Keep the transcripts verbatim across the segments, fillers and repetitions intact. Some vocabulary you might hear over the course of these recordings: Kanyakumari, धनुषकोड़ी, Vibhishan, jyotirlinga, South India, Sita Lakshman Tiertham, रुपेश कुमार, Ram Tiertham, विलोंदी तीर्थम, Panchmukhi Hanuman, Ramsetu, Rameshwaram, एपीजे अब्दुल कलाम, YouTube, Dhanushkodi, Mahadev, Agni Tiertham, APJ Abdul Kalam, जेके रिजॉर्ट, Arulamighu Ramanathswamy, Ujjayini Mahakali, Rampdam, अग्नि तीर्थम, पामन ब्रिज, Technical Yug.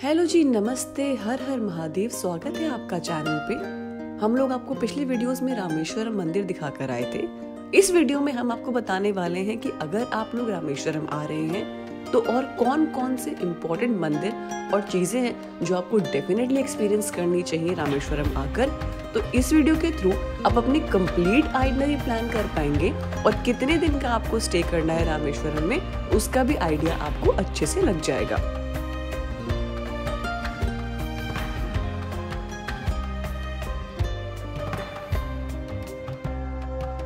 Hello जी, नमस्ते, हर हर महादेव। स्वागत है आपका चैनल पे। हम लोग आपको पिछले वीडियोस में रामेश्वरम मंदिर दिखाकर आए थे। इस वीडियो में हम आपको बताने वाले हैं कि अगर आप लोग रामेश्वरम आ रहे हैं तो और कौन कौन से इम्पोर्टेंट मंदिर और चीजें हैं जो आपको डेफिनेटली एक्सपीरियंस करनी चाहिए रामेश्वरम आकर। तो इस वीडियो के थ्रू आप अपनी कंप्लीट आइटनरी प्लान कर पाएंगे और कितने दिन का आपको स्टे करना है रामेश्वरम में उसका भी आइडिया आपको अच्छे से लग जाएगा।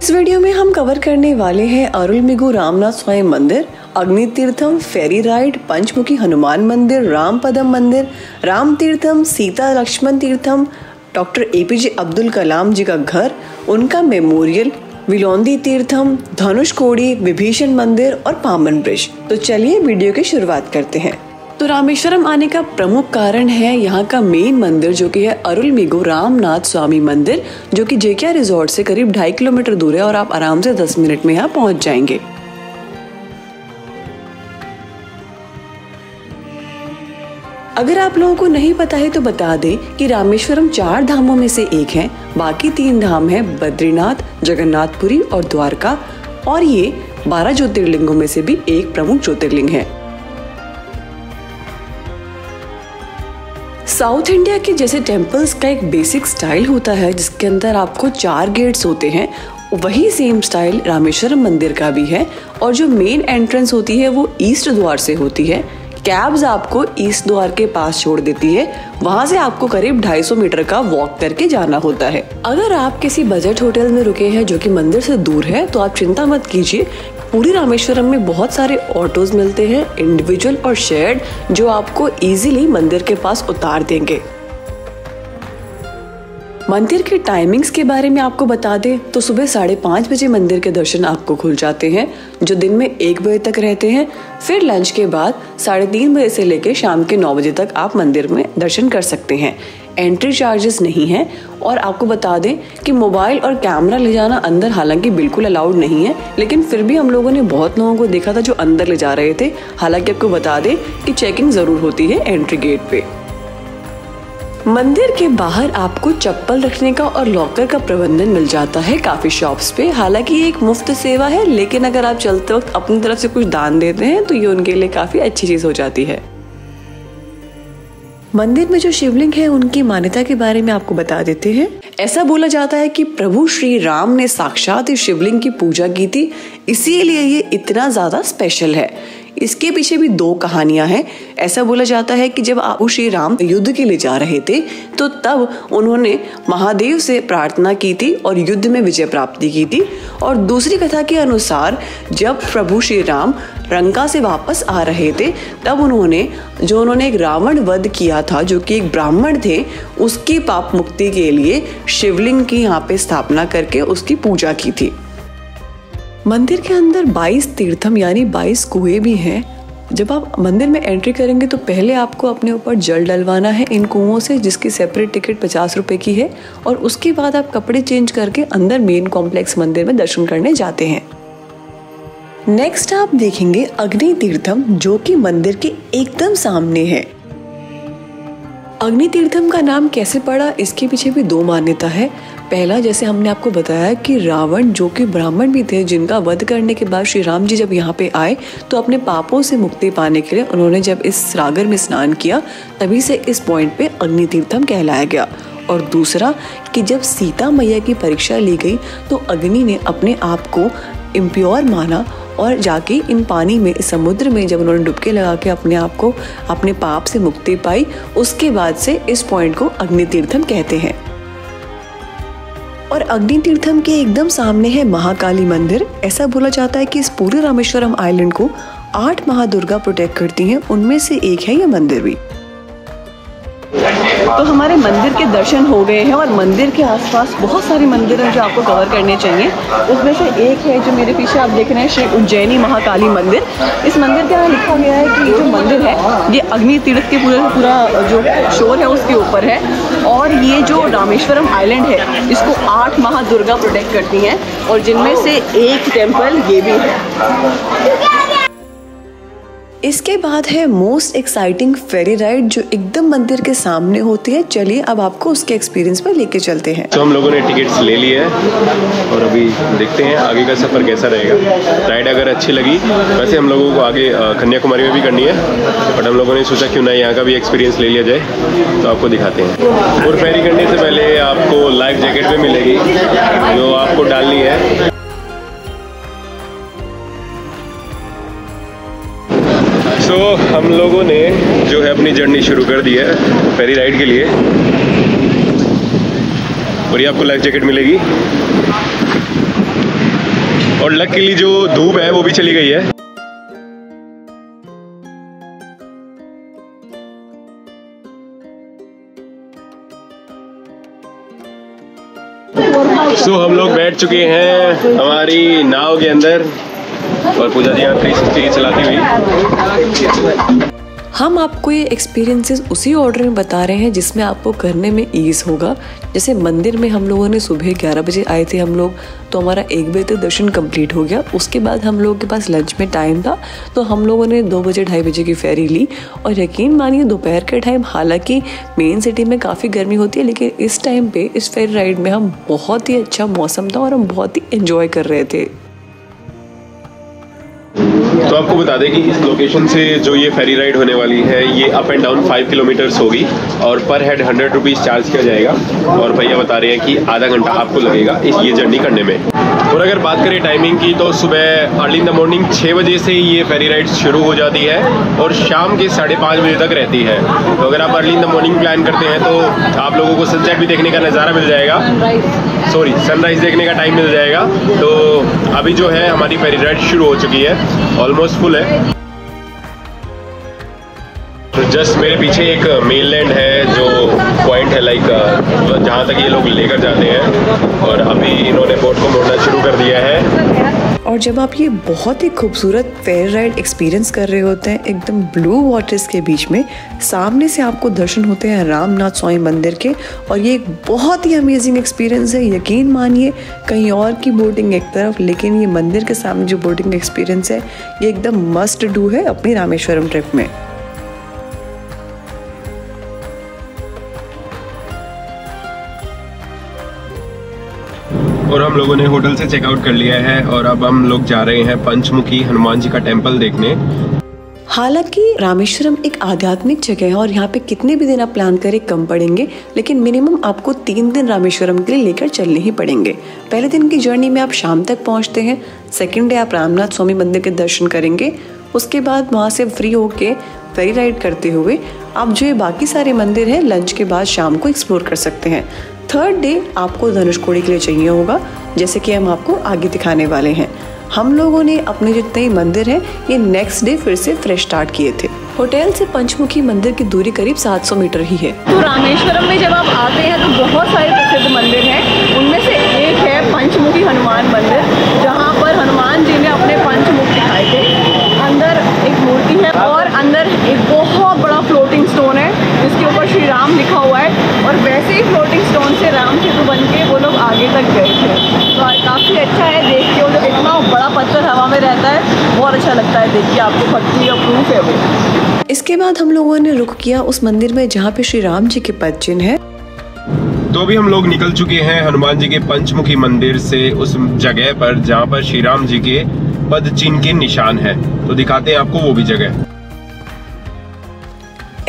इस वीडियो में हम कवर करने वाले हैं अरुलमिगु रामनाथस्वामी मंदिर, अग्नि तीर्थम, फेरी राइड, पंचमुखी हनुमान मंदिर, रामपदम मंदिर, राम तीर्थम, सीता लक्ष्मण तीर्थम, डॉक्टर एपीजे अब्दुल कलाम जी का घर, उनका मेमोरियल, विलोंदी तीर्थम, धनुषकोड़ी, विभीषण मंदिर और पामन ब्रिज। तो चलिए वीडियो की शुरुआत करते हैं। तो रामेश्वरम आने का प्रमुख कारण है यहाँ का मेन मंदिर जो कि है अरुलमिगु रामनाथ स्वामी मंदिर, जो कि जेके रिजॉर्ट से करीब ढाई किलोमीटर दूर है और आप आराम से दस मिनट में यहाँ पहुँच जाएंगे। अगर आप लोगों को नहीं पता है तो बता दें कि रामेश्वरम चार धामों में से एक है। बाकी तीन धाम है बद्रीनाथ, जगन्नाथपुरी और द्वारका, और ये बारह ज्योतिर्लिंगों में से भी एक प्रमुख ज्योतिर्लिंग है। साउथ इंडिया के जैसे टेम्पल्स का एक बेसिक स्टाइल होता है जिसके अंदर आपको चार गेट्स होते हैं, वही सेम स्टाइल रामेश्वरम मंदिर का भी है। और जो मेन एंट्रेंस होती है वो ईस्ट द्वार से होती है। कैब्स आपको ईस्ट द्वार के पास छोड़ देती है, वहाँ से आपको करीब दो सौ पचास मीटर का वॉक करके जाना होता है। अगर आप किसी बजट होटल में रुके हैं जो कि मंदिर से दूर है तो आप चिंता मत कीजिए, पूरी रामेश्वरम में बहुत सारे ऑटोज मिलते हैं, इंडिविजुअल और शेयर्ड, जो आपको इजीली मंदिर के पास उतार देंगे। मंदिर के टाइमिंग्स के बारे में आपको बता दें तो सुबह साढ़े पाँच बजे मंदिर के दर्शन आपको खुल जाते हैं जो दिन में एक बजे तक रहते हैं। फिर लंच के बाद साढ़े तीन बजे से लेकर शाम के नौ बजे तक आप मंदिर में दर्शन कर सकते हैं। एंट्री चार्जेस नहीं है। और आपको बता दें कि मोबाइल और कैमरा ले जाना अंदर हालांकि बिल्कुल अलाउड नहीं है, लेकिन फिर भी हम लोगों ने बहुत लोगों को देखा था जो अंदर ले जा रहे थे। हालांकि आपको बता दें कि चेकिंग ज़रूर होती है एंट्री गेट पे। मंदिर के बाहर आपको चप्पल रखने का और लॉकर का प्रबंधन मिल जाता है काफ़ी शॉप्स पे। हालांकि ये एक मुफ्त सेवा है, लेकिन अगर आप चलते वक्त अपनी तरफ से कुछ दान देते हैं तो ये उनके लिए काफ़ी अच्छी चीज़ हो जाती है। मंदिर में जो शिवलिंग है उनकी मान्यता के बारे में आपको बता देते हैं। ऐसा बोला जाता है कि प्रभु श्री राम ने साक्षात इस शिवलिंग की पूजा की थी, इसीलिए ये इतना ज़्यादा स्पेशल है। इसके पीछे भी दो कहानियां हैं। ऐसा बोला जाता है कि जब प्रभु श्री राम युद्ध के लिए जा रहे थे तो तब उन्होंने महादेव से प्रार्थना की थी और युद्ध में विजय प्राप्ति की थी। और दूसरी कथा के अनुसार जब प्रभु श्री राम लंका से वापस आ रहे थे तब उन्होंने जो उन्होंने एक रावण वध किया था जो कि एक ब्राह्मण थे, उसकी पाप मुक्ति के लिए शिवलिंग की यहाँ पे स्थापना करके उसकी पूजा की थी। मंदिर के अंदर बाईस तीर्थम यानी बाईस कुएं भी हैं। जब आप मंदिर में एंट्री करेंगे तो पहले आपको अपने ऊपर जल डलवाना है इन कुओं से, जिसकी सेपरेट टिकट पचास रुपये की है। और उसके बाद आप कपड़े चेंज करके अंदर मेन कॉम्प्लेक्स मंदिर में दर्शन करने जाते हैं। नेक्स्ट आप देखेंगे अग्नि तीर्थम जो कि मंदिर के एकदम सामने है। अग्नि तीर्थम का नाम कैसे पड़ा इसके पीछे भी दो मान्यता है। पहला, जैसे हमने आपको बताया कि रावण जो कि ब्राह्मण भी थे, जिनका वध करने के बाद श्री राम जी जब यहाँ पे आए तो अपने पापों से मुक्ति पाने के लिए उन्होंने जब इस सागर में स्नान किया, तभी से इस पॉइंट पे अग्नि तीर्थम कहलाया गया। और दूसरा कि जब सीता मैया की परीक्षा ली गई तो अग्नि ने अपने आप को इम्प्योर माना और जाके इन पानी में, इस समुद्र में जब उन्होंने डुबकी लगा के अपने आप को, अपने पाप से मुक्ति पाई, उसके बाद से इस पॉइंट को अग्नि तीर्थम कहते हैं। और अग्नि तीर्थम के एकदम सामने है महाकाली मंदिर। ऐसा बोला जाता है कि इस पूरे रामेश्वरम आइलैंड को आठ महादुर्गा प्रोटेक्ट करती हैं, उनमें से एक है यह मंदिर भी। तो हमारे मंदिर के दर्शन हो गए हैं और मंदिर के आसपास बहुत सारे मंदिर हैं जो आपको कवर करने चाहिए। उसमें से एक है जो मेरे पीछे आप देख रहे हैं, श्री उज्जैनी महाकाली मंदिर। इस मंदिर के यहाँ लिखा गया है कि ये जो मंदिर है ये अग्नि तीर्थ के पूरा पूरा जो शोर है उसके ऊपर है, और ये जो रामेश्वरम आइलैंड है इसको आठ महादुर्गा प्रोटेक्ट करती हैं, और जिनमें से एक टेम्पल ये भी है। इसके बाद है मोस्ट एक्साइटिंग फेरी राइड जो एकदम मंदिर के सामने होती है। चलिए अब आपको उसके एक्सपीरियंस पर लेके चलते हैं। तो हम लोगों ने टिकट्स ले लिए हैं और अभी देखते हैं आगे का सफर कैसा रहेगा। राइड अगर अच्छी लगी, वैसे हम लोगों को आगे कन्याकुमारी में भी करनी है, बट हम लोगों ने सोचा क्यों ना यहाँ का भी एक्सपीरियंस ले लिया जाए, तो आपको दिखाते हैं। और फेरी करने से पहले आपको लाइफ जैकेट भी मिलेगी जो आपको डालनी है। तो हम लोगों ने जो है अपनी जर्नी शुरू कर दी है फेरी राइड के लिए, और ये आपको लाइफ जैकेट मिलेगी। और लक के लिए जो धूप है वो भी चली गई है। सो so, हम लोग बैठ चुके हैं हमारी नाव के अंदर और पूजा जी यहाँ कई चलाती हुई। हम आपको ये एक्सपीरियंसेस उसी ऑर्डर में बता रहे हैं जिसमें आपको करने में ईज़ होगा। जैसे मंदिर में हम लोगों ने सुबह ग्यारह बजे आए थे हम लोग, तो हमारा एक बजे तक दर्शन कंप्लीट हो गया। उसके बाद हम लोगों के पास लंच में टाइम था, तो हम लोगों ने दो बजे ढाई बजे की फेरी ली। और यकीन मानिए दोपहर के टाइम, हालांकि मेन सिटी में काफ़ी गर्मी होती है, लेकिन इस टाइम पर इस फेरी राइड में हम बहुत ही अच्छा मौसम था और हम बहुत ही इन्जॉय कर रहे थे। तो आपको बता दें कि इस लोकेशन से जो ये फेरी राइड होने वाली है, ये up and down five kilometres होगी और पर हेड हंड्रेड रुपीज़ चार्ज किया जाएगा। और भैया बता रहे हैं कि आधा घंटा आपको लगेगा इस ये जर्नी करने में। और अगर बात करें टाइमिंग की, तो सुबह अर्ली इन द मॉर्निंग छः बजे से ये फेरी राइड शुरू हो जाती है और शाम के साढ़े पाँच बजे तक रहती है। तो अगर आप early in the morning plan करते हैं तो आप लोगों को सनसेट भी देखने का नज़ारा मिल जाएगा, सॉरी सनराइज़ देखने का टाइम मिल जाएगा। तो अभी जो है हमारी फेरी राइड शुरू हो चुकी है, ऑलमोस्ट फुल है। तो जस्ट मेरे पीछे एक मेनलैंड है जो पॉइंट है, लाइक जहाँ तक ये लोग लेकर जाते हैं, और अभी इन्होंने बोट को मोड़ना शुरू कर दिया है। और जब आप ये बहुत ही खूबसूरत फेरी राइड एक्सपीरियंस कर रहे होते हैं एकदम ब्लू वाटर्स के बीच में, सामने से आपको दर्शन होते हैं रामनाथ स्वामी मंदिर के, और ये एक बहुत ही अमेजिंग एक्सपीरियंस है। यकीन मानिए कहीं और की बोटिंग एक तरफ, लेकिन ये मंदिर के सामने जो बोटिंग एक्सपीरियंस है ये एकदम मस्ट डू है अपनी रामेश्वरम ट्रिप में। और हम लोगों ने होटल से चेकआउट कर लिया है और अब हम लोग जा रहे हैं पंचमुखी हनुमान जी का टेम्पल देखने। हालांकि रामेश्वरम एक आध्यात्मिक जगह है और यहाँ पे कितने भी दिन आप प्लान करें कम पड़ेंगे, लेकिन मिनिमम आपको तीन दिन रामेश्वरम के लिए लेकर चलने ही पड़ेंगे। पहले दिन की जर्नी में आप शाम तक पहुँचते हैं, सेकेंड डे आप रामनाथ स्वामी मंदिर के दर्शन करेंगे, उसके बाद वहाँ से फ्री होके फेरी राइड करते हुए आप जो ये बाकी सारे मंदिर हैं लंच के बाद शाम को एक्सप्लोर कर सकते हैं। थर्ड डे आपको धनुषकोड़ी के लिए चाहिए होगा, जैसे कि हम आपको आगे दिखाने वाले हैं। हम लोगों ने अपने जितने ही मंदिर हैं ये नेक्स्ट डे फिर से फ्रेश स्टार्ट किए थे। होटल से पंचमुखी मंदिर की दूरी करीब सात सौ मीटर ही है। तो रामेश्वरम में जब आप आते हैं तो बहुत सारे प्रसिद्ध मंदिर हैं, उनमें से एक है पंचमुखी हनुमान मंदिर, जहाँ पर हनुमान जी ने अपने पंचमुख दिखाए थे। अंदर एक मूर्ति है और अंदर एक बहुत बड़ा फ्लोटिंग स्टोन है जिसके ऊपर श्री राम लिखा हुआ है, और वैसे ही फ्लोटिंग स्टोन से राम सेतु बन के वो लोग आगे तक गए थे। तो काफ़ी अच्छा है देख के, वो जब इतना बड़ा पत्थर हवा में रहता है बहुत अच्छा लगता है देख के, आपको भक्ति और प्रूफ है वो। इसके बाद हम लोगों ने रुक किया उस मंदिर में जहाँ पे श्री राम जी के पद चिन्ह है। तो अभी हम लोग निकल चुके हैं हनुमान जी के पंचमुखी मंदिर से, उस जगह पर जहाँ पर श्री राम जी के पद चिन्ह के निशान है। तो दिखाते हैं आपको वो भी जगह।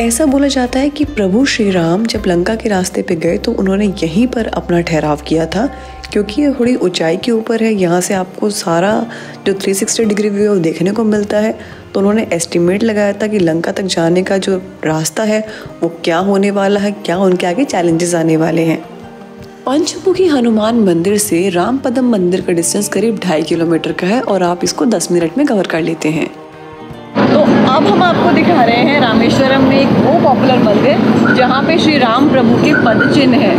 ऐसा बोला जाता है कि प्रभु श्री राम जब लंका के रास्ते पे गए तो उन्होंने यहीं पर अपना ठहराव किया था, क्योंकि ये थोड़ी ऊंचाई के ऊपर है, यहाँ से आपको सारा जो तीन सौ साठ डिग्री व्यू देखने को मिलता है। तो उन्होंने एस्टिमेट लगाया था कि लंका तक जाने का जो रास्ता है वो क्या होने वाला है, क्या उनके आगे चैलेंजेस आने वाले हैं। पंचमुखी हनुमान मंदिर से राम पदम मंदिर का डिस्टेंस करीब ढाई किलोमीटर का है और आप इसको दस मिनट में कवर कर लेते हैं। तो अब हम आपको दिखा रहे हैं रामेश्वरम में एक वो पॉपुलर मंदिर जहाँ पे श्री राम प्रभु के पद चिन्ह है।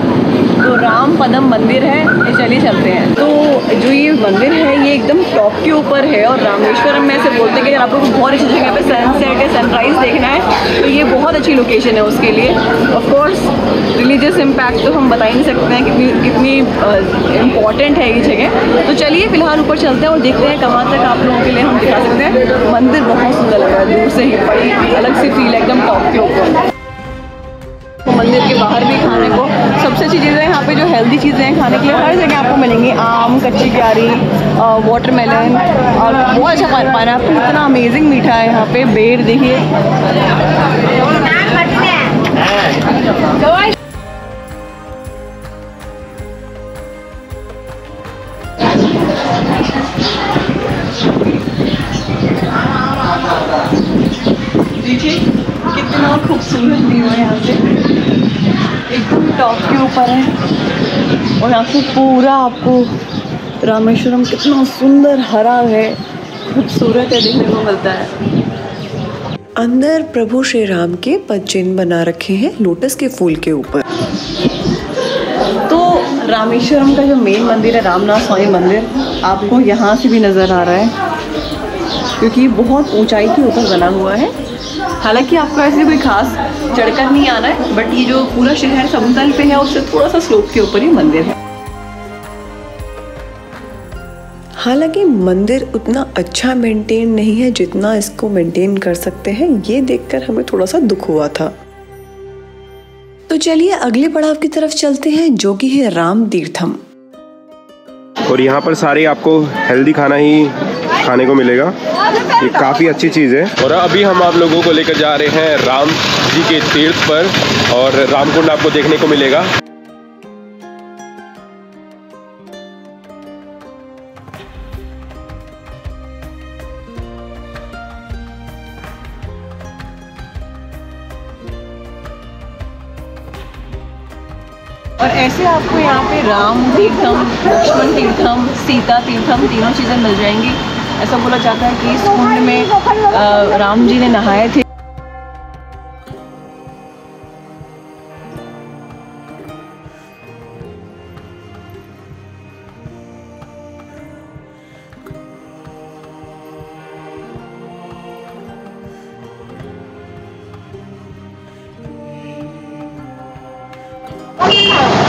तो जो राम पदम मंदिर है, ये चलिए चलते हैं। तो जो ये मंदिर है ये एकदम टॉप के ऊपर है और रामेश्वरम में ऐसे बोलते हैं कि आप लोग को बहुत अच्छी जगह पे सनसेट या सनराइज़ देखना है तो ये बहुत अच्छी लोकेशन है उसके लिए। ऑफ कोर्स रिलीजियस इम्पैक्ट तो हम बता ही नहीं सकते हैं कितनी कितनी इम्पॉर्टेंट है ये जगह। तो चलिए फिलहाल ऊपर चलते हैं और देखते हैं कहाँ तक आप लोगों के लिए हम दिखा सकते हैं। मंदिर बहुत सुंदर लग रहा है, दूर से ही बड़ी अलग सी फील है एकदम टॉप के ऊपर। मंदिर के बाहर भी खाने को सबसे अच्छी चीज़ें यहाँ पे जो हेल्दी चीज़ें हैं खाने के लिए हर जगह आपको मिलेंगी। आम, कच्ची क्यारी, वाटरमेलन और बहुत अच्छा पाइनएप्पल, इतना अमेजिंग मीठा है यहाँ पे। बेर देखिए, कितना खूबसूरत व्यू है यहाँ से, एकदम टॉप के ऊपर है और यहाँ से पूरा आपको रामेश्वरम कितना सुंदर हरा है, खूबसूरत है, देखने को मिलता है। अंदर प्रभु श्री राम के पद चिन्ह बना रखे हैं लोटस के फूल के ऊपर। तो रामेश्वरम का जो मेन मंदिर है रामनाथ स्वामी मंदिर आपको यहाँ से भी नज़र आ रहा है क्योंकि बहुत ऊंचाई के ऊपर बना हुआ है। हालांकि आपको ऐसे कोई खास चढ़कर नहीं आना है, बट ये जो पूरा शहर समतल पे है उससे थोड़ा सा स्लोप के ऊपर ही मंदिर है। हालांकि मंदिर उतना अच्छा मेंटेन नहीं है जितना इसको मेंटेन कर सकते हैं, ये देखकर हमें थोड़ा सा दुख हुआ था। तो चलिए अगले पड़ाव की तरफ चलते हैं जो कि है राम तीर्थम। और यहाँ पर सारे आपको हेल्दी खाना ही खाने को मिलेगा, ये काफ़ी अच्छी चीज़ है। और अभी हम आप लोगों को लेकर जा रहे हैं राम जी के तीर्थ पर और रामकुंड आपको देखने को मिलेगा। और ऐसे आपको यहाँ पे राम तीर्थम, लक्ष्मण तीर्थम, सीता तीर्थम तीनों चीज़ें मिल जाएंगी। ऐसा बोला जाता है कि इस कुंड में आ, राम जी ने नहाए थे।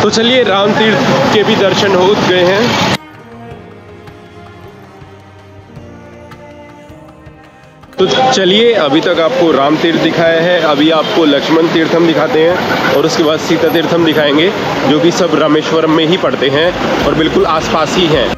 तो चलिए राम तीर्थ के भी दर्शन हो गए हैं। तो चलिए अभी तक आपको राम तीर्थ दिखाया है, अभी आपको लक्ष्मण तीर्थम दिखाते हैं और उसके बाद सीता तीर्थम दिखाएंगे जो कि सब रामेश्वरम में ही पड़ते हैं और बिल्कुल आसपास ही हैं।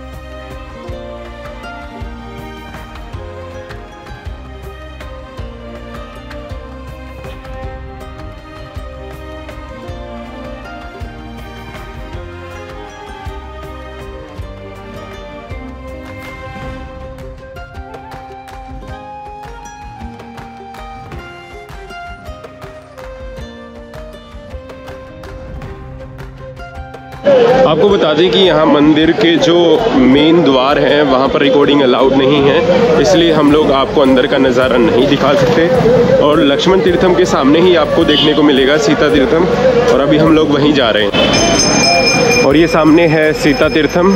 आपको बता दें कि यहाँ मंदिर के जो मेन द्वार हैं वहाँ पर रिकॉर्डिंग अलाउड नहीं है, इसलिए हम लोग आपको अंदर का नज़ारा नहीं दिखा सकते। और लक्ष्मण तीर्थम के सामने ही आपको देखने को मिलेगा सीता तीर्थम और अभी हम लोग वहीं जा रहे हैं। और ये सामने है सीता तीर्थम।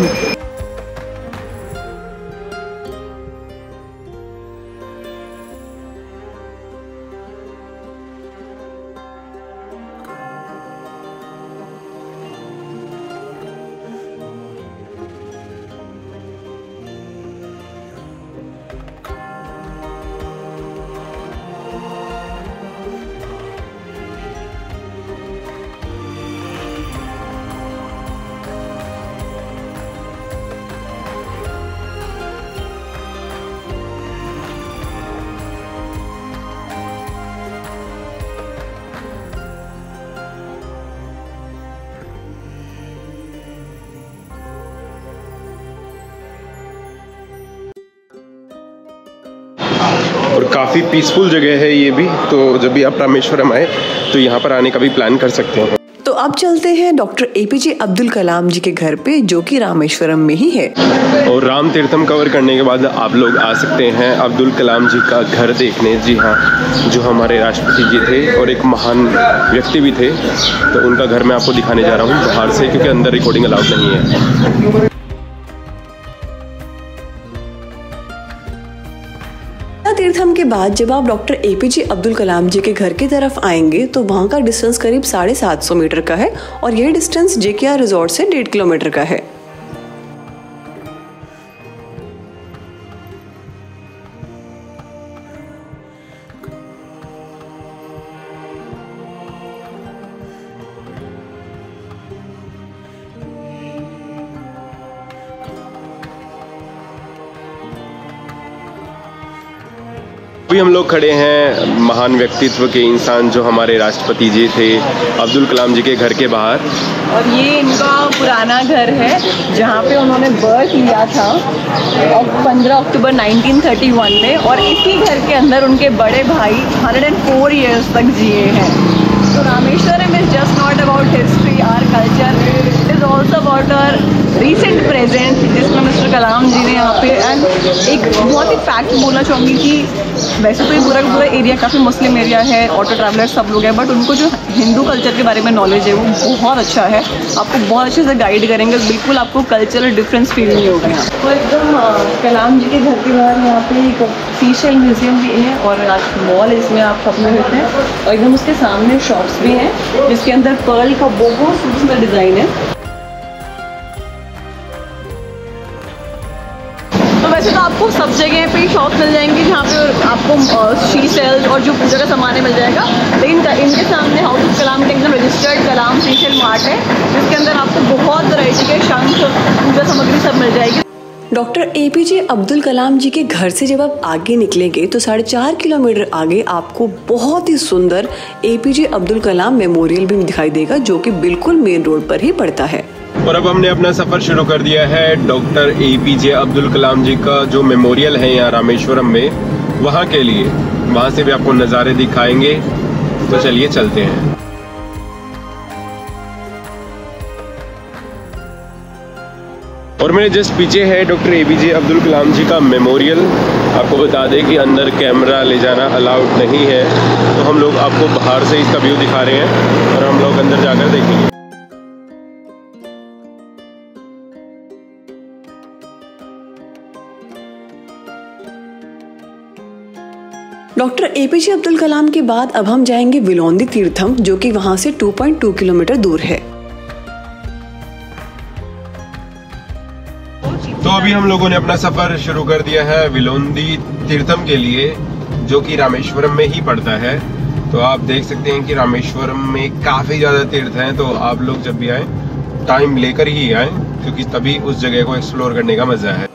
और काफ़ी पीसफुल जगह है ये भी, तो जब भी आप रामेश्वरम आए तो यहाँ पर आने का भी प्लान कर सकते हैं। तो अब चलते हैं डॉक्टर एपीजे अब्दुल कलाम जी के घर पे, जो कि रामेश्वरम में ही है। और राम तीर्थम कवर करने के बाद आप लोग आ सकते हैं अब्दुल कलाम जी का घर देखने। जी हाँ, जो हमारे राष्ट्रपति जी थे और एक महान व्यक्ति भी थे, तो उनका घर मैं आपको दिखाने जा रहा हूँ बाहर से, क्योंकि अंदर रिकॉर्डिंग अलाउड नहीं है। तीर्थम के बाद जब आप डॉक्टर एपीजे अब्दुल कलाम जी के घर की तरफ आएंगे तो वहाँ का डिस्टेंस करीब साढ़े सात सौ मीटर का है, और यह डिस्टेंस जेकेआर रिजॉर्ट से डेढ़ किलोमीटर का है। अभी हम लोग खड़े हैं महान व्यक्तित्व के इंसान जो हमारे राष्ट्रपति जी थे, अब्दुल कलाम जी के घर के बाहर। और ये इनका पुराना घर है जहाँ पे उन्होंने बर्थ लिया था पंद्रह अक्टूबर नाइनटीन थर्टी वन में, और इसी घर के अंदर उनके बड़े भाई एक सौ चार इयर्स तक जिए हैं। तो Rameswaram is just not about history, our culture, it is also about our recent present, जिसमें मिस्टर कलाम जी ने यहाँ पे एंड एक बहुत ही फैक्ट बोलना चाहूँगी कि वैसे तो ये पूरा पूरा एरिया काफ़ी मुस्लिम एरिया है, ऑटो ट्रैवलर्स सब लोग हैं, बट उनको जो हिंदू कल्चर के बारे में नॉलेज है वो बहुत अच्छा है। आपको बहुत अच्छे से गाइड करेंगे, बिल्कुल आपको कल्चरल डिफरेंस फील नहीं होगा। तो एकदम कलाम जी के घर के बाहर यहाँ पे एक सीशेल म्यूजियम भी है, और आज मॉल इसमें आप सपने होते हैं, और एकदम उसके सामने शॉप्स भी हैं जिसके अंदर पर्ल का बहुत सुंदर डिज़ाइन है। तो आपको सब जगह पे शॉप मिल जाएंगी जहाँ पे आपको शी सेल्स और जो पूजा का सामान मिल जाएगा, लेकिन इनके सामने हाउस ऑफ कलाम के एकदम registered Kalam sea shell mart है, जिसके अंदर आपको बहुत वैरायटी के शंख पूजा सामग्री सब मिल जाएगी। डॉक्टर एपीजे अब्दुल कलाम जी के घर से जब आप आगे निकलेंगे तो साढ़े चार किलोमीटर आगे आपको बहुत ही सुंदर एपीजे अब्दुल कलाम मेमोरियल भी दिखाई देगा, जो कि बिल्कुल मेन रोड पर ही पड़ता है। और अब हमने अपना सफ़र शुरू कर दिया है डॉक्टर एपीजे अब्दुल कलाम जी का जो मेमोरियल है यहाँ रामेश्वरम में, वहाँ के लिए। वहाँ से भी आपको नज़ारे दिखाएंगे, तो चलिए चलते हैं। और मेरे जस्ट पीछे है डॉक्टर एपीजे अब्दुल कलाम जी का मेमोरियल। आपको बता दें कि अंदर कैमरा ले जाना अलाउड नहीं है, तो हम लोग आपको बाहर से इसका व्यू दिखा रहे हैं, और हम लोग अंदर जाकर देखेंगे। डॉक्टर एपीजे अब्दुल कलाम के बाद अब हम जाएंगे विलौंदी तीर्थम, जो कि वहां से दो पॉइंट दो किलोमीटर दूर है। तो अभी हम लोगों ने अपना सफर शुरू कर दिया है विलौंदी तीर्थम के लिए, जो कि रामेश्वरम में ही पड़ता है। तो आप देख सकते हैं कि रामेश्वरम में काफी ज्यादा तीर्थ हैं, तो आप लोग जब भी आए टाइम लेकर ही आए, क्योंकि तभी उस जगह को एक्सप्लोर करने का मजा है।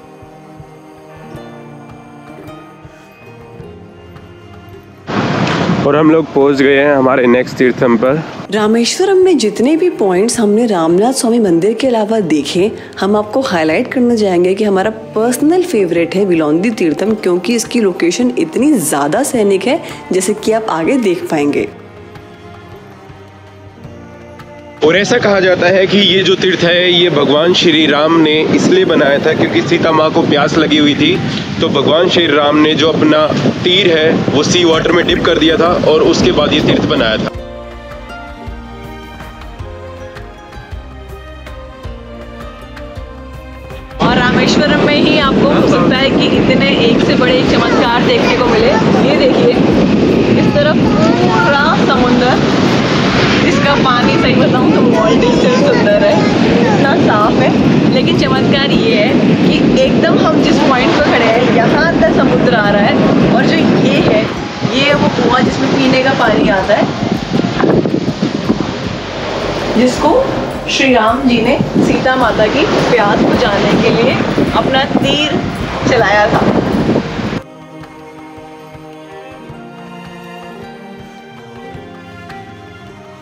और हम लोग पहुंच गए हैं हमारे नेक्स्ट तीर्थम पर। रामेश्वरम में जितने भी पॉइंट्स हमने रामनाथ स्वामी मंदिर के अलावा देखे, हम आपको हाईलाइट करना चाहेंगे कि हमारा पर्सनल फेवरेट है विलौंदी तीर्थम, क्योंकि इसकी लोकेशन इतनी ज़्यादा सैनिक है, जैसे कि आप आगे देख पाएंगे। और ऐसा कहा जाता है कि ये जो तीर्थ है ये भगवान श्री राम ने इसलिए बनाया था क्योंकि सीता माँ को प्यास लगी हुई थी, तो भगवान श्री राम ने जो अपना तीर है वो सी वाटर में डिप कर दिया था, और उसके बाद ये तीर्थ बनाया था। और रामेश्वरम में ही आपको हो सकता है कि इतने एक से बड़े एक चमत्कार देखने को मिले। ये देखिए, इस तरफ पूरा समुंदर, इसका पानी सही बताऊँ तो बहुत ही सुंदर है, इतना साफ है। लेकिन चमत्कार ये है कि एकदम हम जिस पॉइंट पर खड़े हैं यहाँ तक समुद्र आ रहा है, और जो ये है ये वो कुआं जिसमें पीने का पानी आता है, जिसको श्री राम जी ने सीता माता की प्यास बुझाने के लिए अपना तीर चलाया था।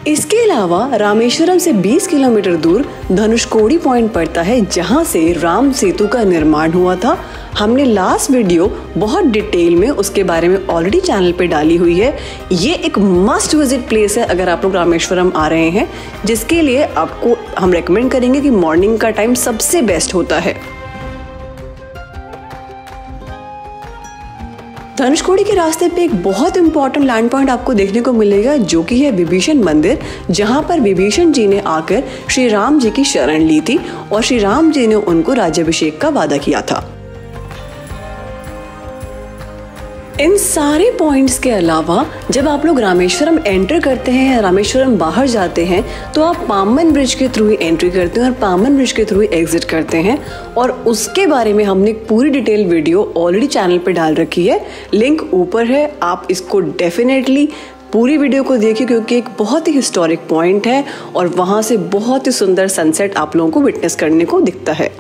इसके अलावा रामेश्वरम से बीस किलोमीटर दूर धनुषकोडी पॉइंट पड़ता है, जहां से राम सेतु का निर्माण हुआ था। हमने लास्ट वीडियो बहुत डिटेल में उसके बारे में ऑलरेडी चैनल पे डाली हुई है। ये एक मस्ट विजिट प्लेस है अगर आप लोग रामेश्वरम आ रहे हैं, जिसके लिए आपको हम रेकमेंड करेंगे कि मॉर्निंग का टाइम सबसे बेस्ट होता है। धनुषकोडी के रास्ते पे एक बहुत इंपॉर्टेंट लैंड पॉइंट आपको देखने को मिलेगा, जो कि है विभीषण मंदिर, जहां पर विभीषण जी ने आकर श्री राम जी की शरण ली थी और श्री राम जी ने उनको राज्याभिषेक का वादा किया था। इन सारे पॉइंट्स के अलावा जब आप लोग रामेश्वरम एंटर करते हैं या रामेश्वरम बाहर जाते हैं तो आप पाम्बन ब्रिज के थ्रू ही एंट्री करते हैं और पाम्बन ब्रिज के थ्रू ही एग्जिट करते हैं, और उसके बारे में हमने पूरी डिटेल वीडियो ऑलरेडी चैनल पे डाल रखी है। लिंक ऊपर है, आप इसको डेफिनेटली पूरी वीडियो को देखिए, क्योंकि एक बहुत ही हिस्टोरिक पॉइंट है और वहाँ से बहुत ही सुंदर सनसेट आप लोगों को विटनेस करने को दिखता है।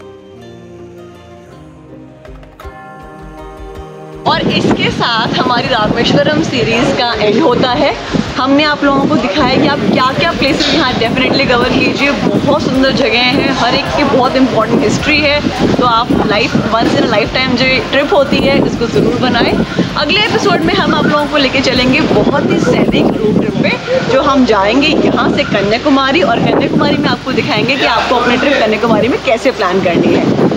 और इसके साथ हमारी रामेश्वरम सीरीज़ का एंड होता है। हमने आप लोगों को दिखाया कि आप क्या क्या प्लेसेस यहाँ डेफिनेटली कवर कीजिए। बहुत सुंदर जगह हैं, हर एक की बहुत इंपॉर्टेंट हिस्ट्री है, तो आप life once in lifetime जो ट्रिप होती है इसको ज़रूर बनाएं। अगले एपिसोड में हम आप लोगों को लेके चलेंगे बहुत ही सैनिक रोड ट्रिप पे, जो हम जाएंगे यहाँ से कन्याकुमारी, और कन्याकुमारी में आपको दिखाएंगे कि आपको अपनी ट्रिप कन्याकुमारी में कैसे प्लान करनी है।